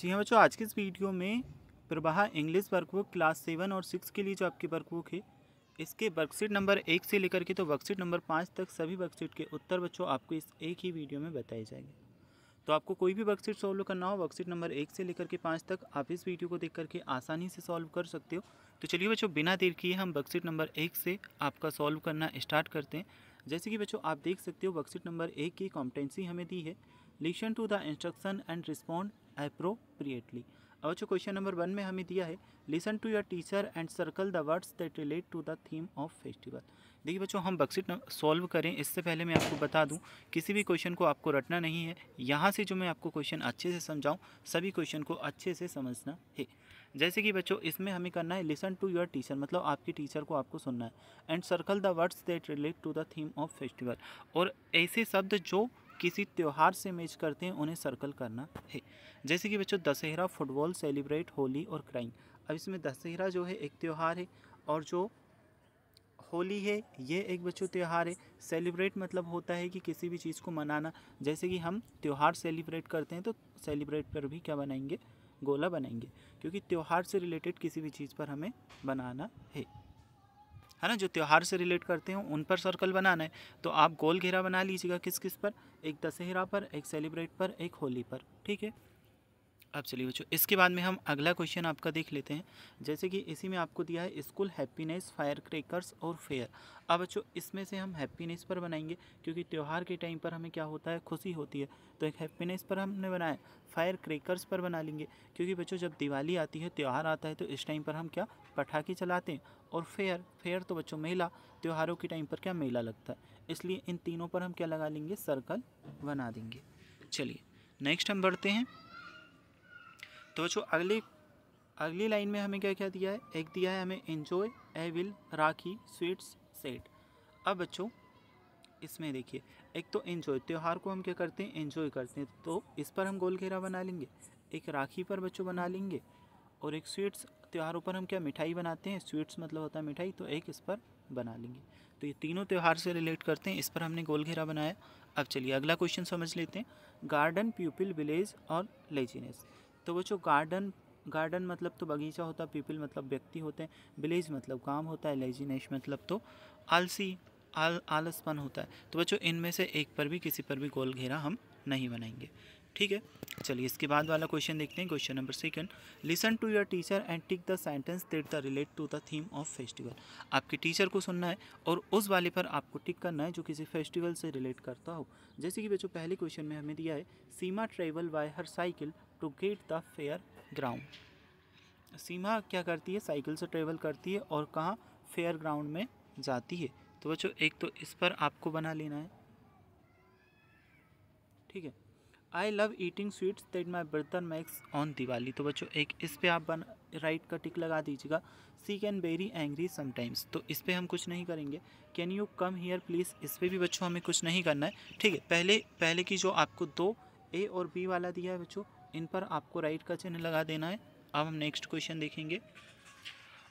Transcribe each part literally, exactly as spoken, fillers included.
जी हाँ बच्चों, आज के इस वीडियो में Pravah English workbook class seven और सिक्स के लिए जो आपकी वर्कबुक है, इसके वर्कशीट नंबर एक से लेकर के तो वर्कशीट नंबर पाँच तक सभी वर्कशीट के उत्तर बच्चों आपको इस एक ही वीडियो में बताए जाएंगे। तो आपको कोई भी वर्कशीट सॉल्व करना हो, वर्कशीट नंबर एक से लेकर के पाँच तक आप इस वीडियो को देख करके आसानी से सॉल्व कर सकते हो। तो चलिए बच्चों, बिना देर किए हम वर्कशीट नंबर एक से आपका सॉल्व करना स्टार्ट करते हैं। जैसे कि बच्चों आप देख सकते हो, वर्कशीट नंबर एक की कॉम्पिटेंसी हमें दी है, listen to the instruction and respond appropriately. अब बच्चों क्वेश्चन नंबर वन में हमें दिया है, listen to your teacher and circle the words that relate to the theme of festival. देखिए बच्चों, हम वर्कशीट सॉल्व करें इससे पहले मैं आपको बता दूं, किसी भी क्वेश्चन को आपको रटना नहीं है। यहाँ से जो मैं आपको क्वेश्चन अच्छे से समझाऊँ, सभी क्वेश्चन को अच्छे से समझना है। जैसे कि बच्चों इसमें हमें करना है लिसन टू योर टीचर, मतलब आपके टीचर को आपको सुनना है, and circle the words that relate to the theme of festival, और ऐसे शब्द जो किसी त्यौहार से मैच करते हैं उन्हें सर्कल करना है। जैसे कि बच्चों दशहरा, फुटबॉल, सेलिब्रेट, होली और क्राइम। अब इसमें दशहरा जो है एक त्यौहार है, और जो होली है ये एक बच्चों त्यौहार है। सेलिब्रेट मतलब होता है कि किसी भी चीज़ को मनाना, जैसे कि हम त्यौहार सेलिब्रेट करते हैं तो सेलिब्रेट पर भी क्या बनाएंगे, गोला बनाएंगे, क्योंकि त्यौहार से रिलेटेड किसी भी चीज़ पर हमें बनाना है, है ना। जो त्यौहार से रिलेट करते हो उन पर सर्कल बनाना है, तो आप गोल घेरा बना लीजिएगा। किस किस पर? एक दशहरा पर, एक सेलिब्रेट पर, एक होली पर, ठीक है। अब चलिए बच्चों, इसके बाद में हम अगला क्वेश्चन आपका देख लेते हैं। जैसे कि इसी में आपको दिया है स्कूल हैप्पीनेस, फायर क्रेकर्स और फेयर। अब बच्चों इसमें से हम हैप्पीनेस पर बनाएंगे, क्योंकि त्यौहार के टाइम पर हमें क्या होता है, खुशी होती है, तो एक हैप्पीनेस पर हमने बनाया। फायर क्रेकर्स पर बना लेंगे, क्योंकि बच्चों जब दिवाली आती है, त्यौहार आता है, तो इस टाइम पर हम क्या पटाखे चलाते हैं। और फेयर, फेयर तो बच्चों मेला, त्योहारों के टाइम पर क्या मेला लगता है, इसलिए इन तीनों पर हम क्या लगा लेंगे, सर्कल बना देंगे। चलिए नेक्स्ट हम बढ़ते हैं। तो बच्चों अगली अगली लाइन में हमें क्या क्या दिया है, एक दिया है हमें enjoy, evil, Rakhi, sweets, set. अब बच्चों इसमें देखिए, एक तो एंजॉय, त्यौहार को हम क्या करते हैं, एंजॉय करते हैं, तो इस पर हम गोल घेरा बना लेंगे। एक राखी पर बच्चों बना लेंगे, और एक स्वीट्स, त्योहारों पर हम क्या मिठाई बनाते हैं, स्वीट्स मतलब होता है मिठाई, तो एक इस पर बना लेंगे। तो ये तीनों त्यौहार से रिलेट करते हैं, इस पर हमने गोल घेरा बनाया। अब चलिए अगला क्वेश्चन समझ लेते हैं, गार्डन, पीपल, विलेज और लेजीनेस। तो बच्चों गार्डन, गार्डन मतलब तो बगीचा होता है, पीपल मतलब व्यक्ति होते हैं, विलेज मतलब काम होता है, लेजीनेस मतलब तो आलसी, आल आलसपन होता है। तो बच्चों इनमें से एक पर भी, किसी पर भी गोल घेरा हम नहीं बनाएंगे, ठीक है। चलिए इसके बाद वाला क्वेश्चन देखते हैं, question number second, listen to your teacher and tick the sentence that the relate to the theme of festival. आपके टीचर को सुनना है और उस वाले पर आपको टिक करना है जो किसी फेस्टिवल से रिलेट करता हो। जैसे कि बच्चों पहले क्वेश्चन में हमें दिया है, Seema travel by her cycle to get the fair ground. Seema क्या करती है, साइकिल से ट्रेवल करती है और कहाँ, फेयर ग्राउंड में जाती है। तो बच्चों एक तो इस पर आपको बना लेना है, ठीक है। I love eating sweets that my brother makes on Diwali. तो बच्चों एक इस पे आप बन राइट का टिक लगा दीजिएगा। She can very angry sometimes, तो इस पे हम कुछ नहीं करेंगे। Can you come here please, इस पे भी बच्चों हमें कुछ नहीं करना है, ठीक है। पहले पहले की जो आपको दो ए और बी वाला दिया है बच्चों, इन पर आपको राइट का चिन्ह लगा देना है। अब हम नेक्स्ट क्वेश्चन देखेंगे,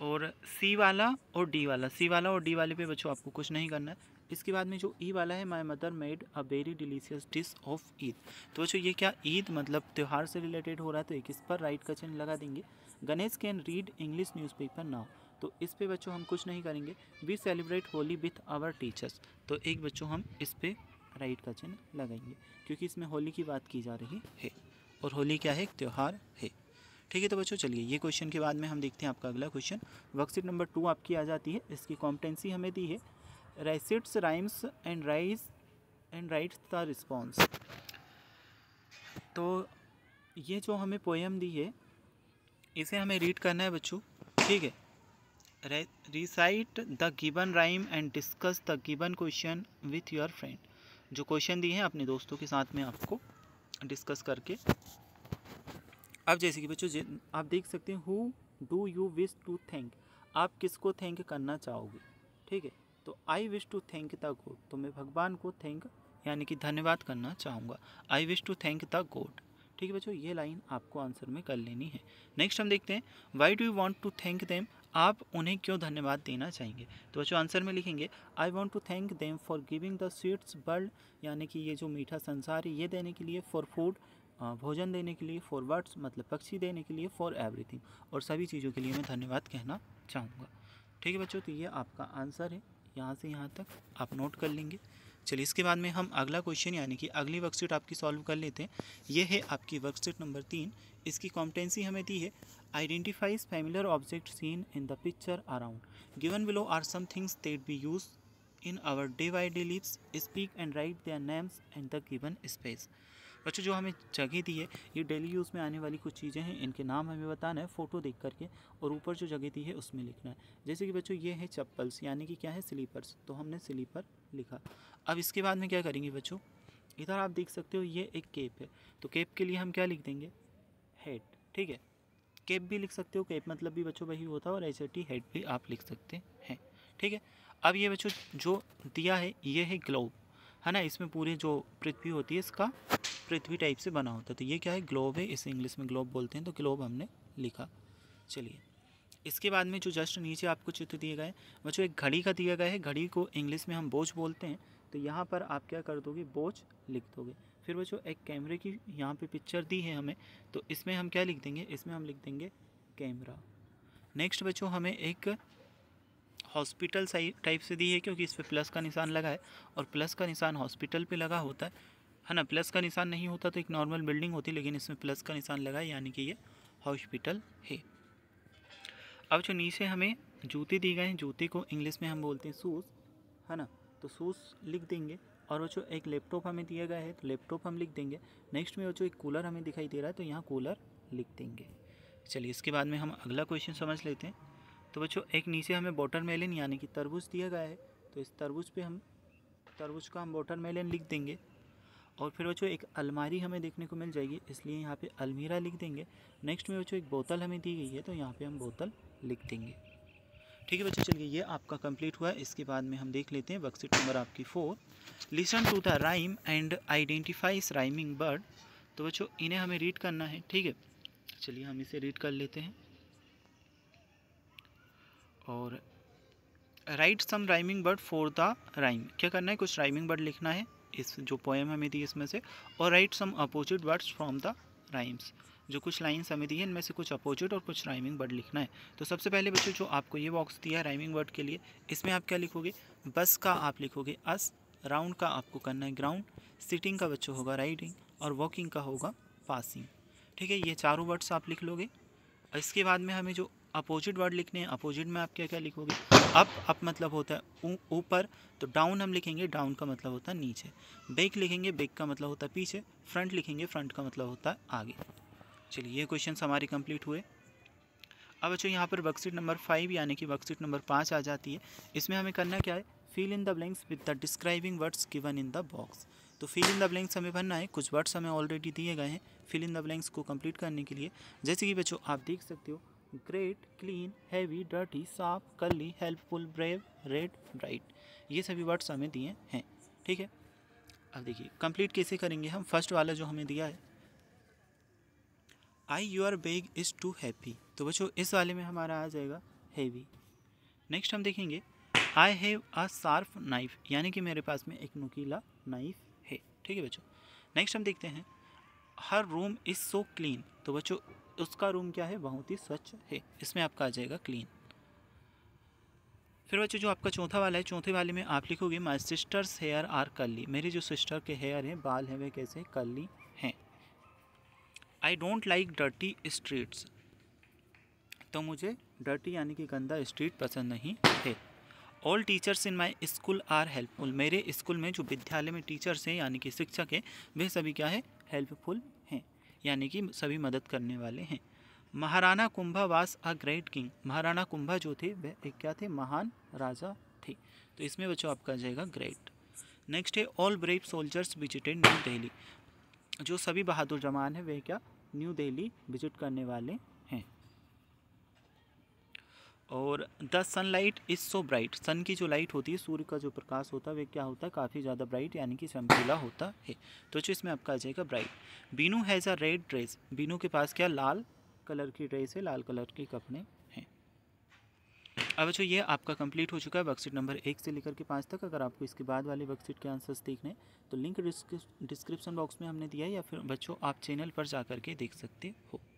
और सी वाला और डी वाला, सी वाला और डी वाले पे बच्चों आपको कुछ नहीं करना है। इसके बाद में जो ई वाला है, my mother made a very delicious dish of Eid. तो बच्चों ये क्या, ईद मतलब त्यौहार से रिलेटेड हो रहा है, तो एक इस पर राइट का चिन्ह लगा देंगे। Ganesh can read English newspaper now, तो इस पे बच्चों हम कुछ नहीं करेंगे। We celebrate Holi with our teachers, तो एक बच्चों हम इस पर राइट का चिन्ह लगाएंगे, क्योंकि इसमें होली की बात की जा रही है, और होली क्या है, एक त्यौहार है, ठीक है। तो बच्चों चलिए ये क्वेश्चन के बाद में हम देखते हैं आपका अगला क्वेश्चन, वर्कशीट नंबर टू आपकी आ जाती है। इसकी कॉम्पिटेंसी हमें दी है, recites, rhymes and rise and writes the response. तो ये जो हमें पोएम दी है इसे हमें रीड करना है बच्चों, ठीक है। Recite the given rhyme and discuss the given question with your friend. जो क्वेश्चन दिए हैं अपने दोस्तों के साथ में आपको डिस्कस करके। अब जैसे कि बच्चों आप देख सकते हैं, who do you wish to thank, आप किसको थैंक करना चाहोगे, ठीक है। तो I wish to thank the God, तो मैं भगवान को थैंक यानी कि धन्यवाद करना चाहूँगा। I wish to thank the God, ठीक है बच्चों, ये लाइन आपको आंसर में कर लेनी है। नेक्स्ट हम देखते हैं, why do you want to thank them, आप उन्हें क्यों धन्यवाद देना चाहेंगे। तो बच्चों आंसर में लिखेंगे, I want to thank them for giving the sweets world, यानी कि ये जो मीठा संसार है ये देने के लिए, फॉर फूड भोजन देने के लिए, फॉर बर्ड्स मतलब पक्षी, देने के लिए, फॉर एवरीथिंग और सभी चीज़ों के लिए मैं धन्यवाद कहना चाहूँगा। ठीक है बच्चों, तो ये आपका आंसर है, यहाँ से यहाँ तक आप नोट कर लेंगे। चलिए इसके बाद में हम अगला क्वेश्चन यानी कि अगली वर्कशीट आपकी सॉल्व कर लेते हैं। ये है आपकी वर्कशीट नंबर तीन, इसकी कॉम्पिटेंसी हमें दी है identifies familiar object seen in the picture around given below are some things that be use in our day by day lives, speak and write their names in the given space. बच्चों जो हमें जगह दी है ये daily use में आने वाली कुछ चीज़ें हैं, इनके नाम हमें बताना है फ़ोटो देख करके और ऊपर जो जगह दी है उसमें लिखना है। जैसे कि बच्चों ये है चप्पल्स यानी कि क्या है स्लीपर्स, तो हमने स्लीपर लिखा। अब इसके बाद में क्या करेंगे बच्चों, इधर आप देख सकते हो ये एक कैप है, तो कैप के लिए हम क्या लिख देंगे हेड। ठीक है, कैप भी लिख सकते हो, कैप मतलब भी बच्चों वही होता है, और ऐसे टी हेड भी आप लिख सकते हैं। ठीक है, अब ये बच्चों जो दिया है ये है ग्लोब है ना, इसमें पूरे जो पृथ्वी होती है इसका पृथ्वी टाइप से बना होता है, तो ये क्या है ग्लोब है, इसे इंग्लिश में ग्लोब बोलते हैं, तो ग्लोब हमने लिखा। चलिए इसके बाद में जो जस्ट नीचे आपको चित्र दिए गए बच्चों एक घड़ी का दिया गया है, घड़ी को इंग्लिश में हम बोझ बोलते हैं, तो यहाँ पर आप क्या कर दोगे बोझ लिख दोगे। फिर बच्चों एक कैमरे की यहाँ पे पिक्चर दी है हमें, तो इसमें हम क्या लिख देंगे, इसमें हम लिख देंगे कैमरा। नेक्स्ट बच्चों हमें एक हॉस्पिटल टाइप से दी है, क्योंकि इस पर प्लस का निशान लगा है और प्लस का निशान हॉस्पिटल पर लगा होता है है ना, प्लस का निशान नहीं होता तो एक नॉर्मल बिल्डिंग होती, लेकिन इसमें प्लस का निशान लगा है यानी कि ये हॉस्पिटल है। अब जो नीचे हमें जूते दिए गए हैं, जूते को इंग्लिश में हम बोलते हैं शूज़ है ना, तो शूज़ लिख देंगे। और वो जो एक लैपटॉप हमें दिया गया है तो लैपटॉप हम लिख देंगे। नेक्स्ट में वो जो एक कूलर हमें दिखाई दे रहा है तो यहाँ कूलर लिख देंगे। चलिए इसके बाद में हम अगला क्वेश्चन समझ लेते हैं। तो बच्चों एक नीचे हमें वाटरमेलन यानी कि तरबूज दिया गया है, तो इस तरबूज पर हम तरबूज का हम वाटरमेलन लिख देंगे। और फिर बच्चों एक अलमारी हमें देखने को मिल जाएगी, इसलिए यहाँ पे अलमीरा लिख देंगे। नेक्स्ट में बच्चों एक बोतल हमें दी गई है, तो यहाँ पे हम बोतल लिख देंगे। ठीक है बच्चों, चलिए ये आपका कंप्लीट हुआ है। इसके बाद में हम देख लेते हैं वर्कशीट नंबर आपकी four, listen to the rhyme and identifies rhyming word. तो बच्चों इन्हें हमें रीड करना है। ठीक है, चलिए हम इसे रीड कर लेते हैं। और write some rhyming word for the rhyme, क्या करना है कुछ राइमिंग वर्ड लिखना है इस जो पोएम हमें दी इसमें से। और write some opposite words from the rhymes, जो कुछ लाइन्स हमें दी है इनमें से कुछ अपोजिट और कुछ राइमिंग वर्ड लिखना है। तो सबसे पहले बच्चों जो आपको ये बॉक्स दिया है राइमिंग वर्ड के लिए, इसमें आप क्या लिखोगे, बस का आप लिखोगे अस, राउंड का आपको करना है ग्राउंड, सिटिंग का बच्चों होगा राइडिंग और वॉकिंग का होगा पासिंग। ठीक है, ये चारों वर्ड्स आप लिख लोगे। इसके बाद में हमें जो अपोजिट वर्ड लिखने हैं, अपोजिट में आप क्या क्या लिखोगे, अप अप मतलब होता है ऊपर, तो डाउन हम लिखेंगे, डाउन का मतलब होता है नीचे, बैक लिखेंगे, बैक का मतलब होता है पीछे, फ्रंट लिखेंगे, फ्रंट का मतलब होता है आगे। चलिए ये क्वेश्चन हमारे कंप्लीट हुए। अब बच्चों यहाँ पर वर्कशीट नंबर फाइव यानी कि वर्कशीट नंबर पाँच आ जाती है। इसमें हमें करना क्या है, fill in the blanks with the describing words given in the box. तो फिल इन द ब्लैंक्स हमें भरना है, कुछ वर्ड्स हमें ऑलरेडी दिए गए हैं फिल इन द ब्लैंक्स को कंप्लीट करने के लिए। जैसे कि बच्चों आप देख सकते हो ग्रेट, क्लीन, हैवी, डर्टी, साफ, curly, helpful, brave, red, bright, ये सभी वर्ड्स हमें दिए हैं। ठीक है, अब देखिए कंप्लीट कैसे करेंगे हम। फर्स्ट वाला जो हमें दिया है I your bag is too heavy, तो बच्चों इस वाले में हमारा आ जाएगा हैवी। नेक्स्ट हम देखेंगे I have a sharp knife, यानी कि मेरे पास में एक नुकीला नाइफ है। ठीक है बच्चों, नेक्स्ट हम देखते हैं her room is so clean, तो बच्चों उसका रूम क्या है बहुत ही स्वच्छ है, इसमें आपका आ जाएगा क्लीन। फिर बच्चों जो आपका चौथा वाला है, चौथे वाले में आप लिखोगे my sister's hair are curly, मेरी जो सिस्टर के हेयर हैं बाल हैं वे कैसे कर्ली हैं। I don't like dirty streets, तो मुझे डर्टी यानी कि गंदा स्ट्रीट पसंद नहीं है। All teachers in my school are helpful, मेरे स्कूल में जो विद्यालय में टीचर्स हैं यानी कि शिक्षक हैं वे सभी क्या है हेल्पफुल हैं, यानी कि सभी मदद करने वाले हैं। Maharana Kumbha was a great king, Maharana Kumbha जो थे वह एक क्या थे महान राजा थे, तो इसमें बच्चों आपका आ जाएगा ग्रेट। नेक्स्ट है all brave soldiers visited new Delhi, जो सभी बहादुर जवान हैं वह क्या न्यू दिल्ली विजिट करने वाले हैं। और the sunlight is so bright, sun की जो लाइट होती है सूर्य का जो प्रकाश होता है वह क्या होता है काफ़ी ज़्यादा ब्राइट यानी कि चमकीला होता है, तो जो इसमें आपका आ जाएगा bright. Binu has a red dress, Binu के पास क्या लाल कलर की ड्रेस है, लाल कलर के कपड़े हैं। अब बच्चों ये आपका कंप्लीट हो चुका है वर्कशीट नंबर एक से लेकर के पाँच तक। अगर आपको इसके बाद वाले वर्कशीट के आंसर्स देखने तो लिंक डिस्क्रिप्शन बॉक्स में हमने दिया है, या फिर बच्चों आप चैनल पर जा कर के देख सकते हो।